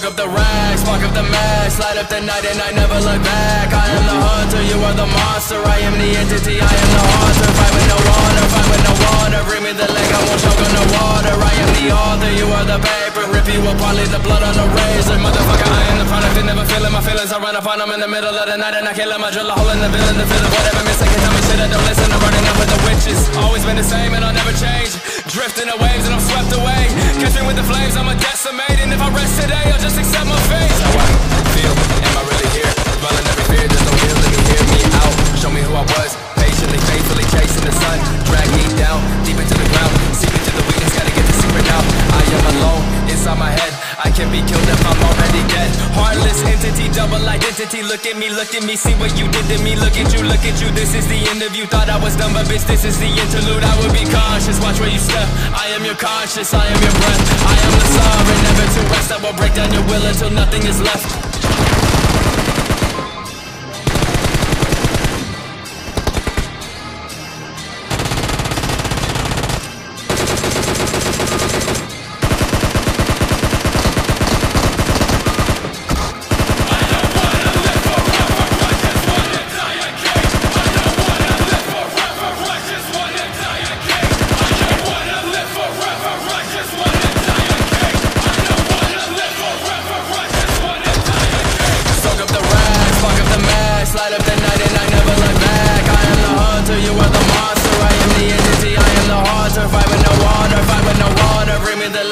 Smoke up the racks, fuck up the mess, light up the night and I never look back. I am the hunter, you are the monster. I am the entity, I am the haunter. Fight with no water, bring me the leg, I won't choke on the water. I am the author, you are the paper. Rip you apart, leave the blood on the razor. Motherfucker, I am the product, they never feeling my feelings. I run up on them in the middle of the night and I kill them. I drill a hole in the villain, the villain. Whatever mistake, tell me shit, I don't listen. I'm running up with the witches. Always been the same and I'll never change. Drifting the waves and I'm swept away. Catch me with the flames, I'm a decimate. And if I rest today, I'll just accept my fate. How I feel, am I really here? Running every fear, there's no heal, let me hear me out. Show me who I was, patiently, faithfully chasing the sun. Drag me down, deep into the ground. Seep into the weakness, gotta get the secret out. I am alone, inside my head. I can be killed if I'm already dead. Heartless entity, double identity. Look at me, see what you did to me. Look at you, this is the interview. Thought I was done, but bitch, this is the interlude. I would be cautious, watch where you step. I am your conscience, I am your breath. I am the sovereign, never to rest. I will break down your will until nothing is left.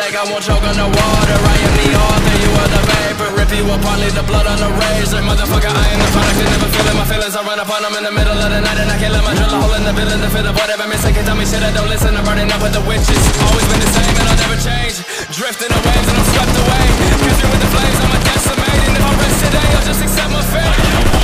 I won't choke on the water. I am the author, you are the vapor. Rip you apart, leave the blood on the razor. Motherfucker, I am the product, they never feeling my feelings. I run upon them in the middle of the night and I kill them. I drill a hole in the villain, the fill of whatever mistake. Tell me shit, I don't listen, I'm burning up with the witches. Always been the same and I'll never change. Drifting the waves and I'm swept away. Catch me with the flames, I'm a decimate. And if I rest today, I'll just accept my fate.